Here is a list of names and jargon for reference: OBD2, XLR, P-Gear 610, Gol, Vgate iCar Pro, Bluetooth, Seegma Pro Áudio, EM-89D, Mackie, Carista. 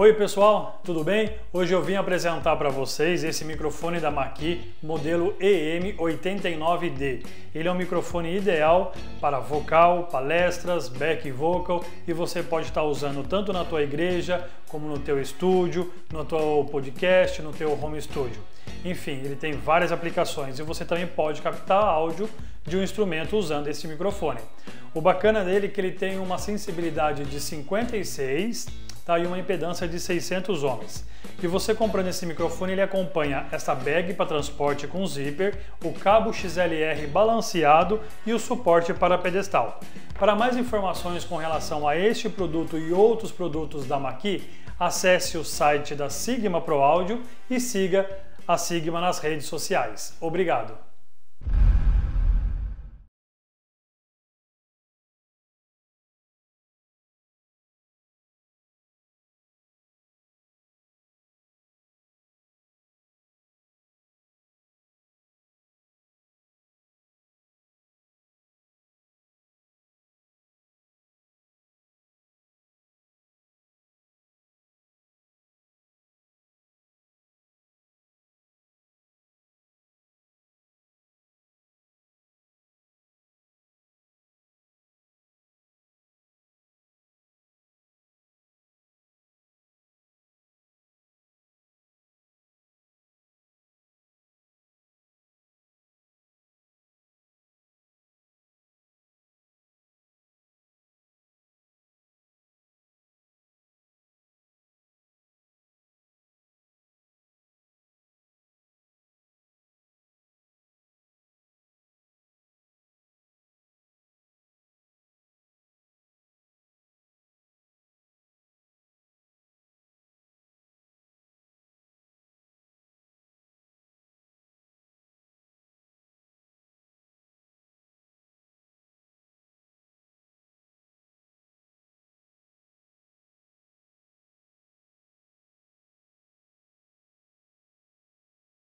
Oi pessoal, tudo bem? Hoje eu vim apresentar para vocês esse microfone da Mackie, modelo EM-89D. Ele é um microfone ideal para vocal, palestras, back vocal, e você pode estar usando tanto na tua igreja, como no teu estúdio, no teu podcast, no teu home studio. Enfim, ele tem várias aplicações e você também pode captar áudio de um instrumento usando esse microfone. O bacana dele é que ele tem uma sensibilidade de 56, tá, e uma impedância de 600 ohms. E você comprando esse microfone, ele acompanha essa bag para transporte com zíper, o cabo XLR balanceado e o suporte para pedestal. Para mais informações com relação a este produto e outros produtos da Mackie, acesse o site da Seegma Pro Áudio e siga a Seegma nas redes sociais. Obrigado!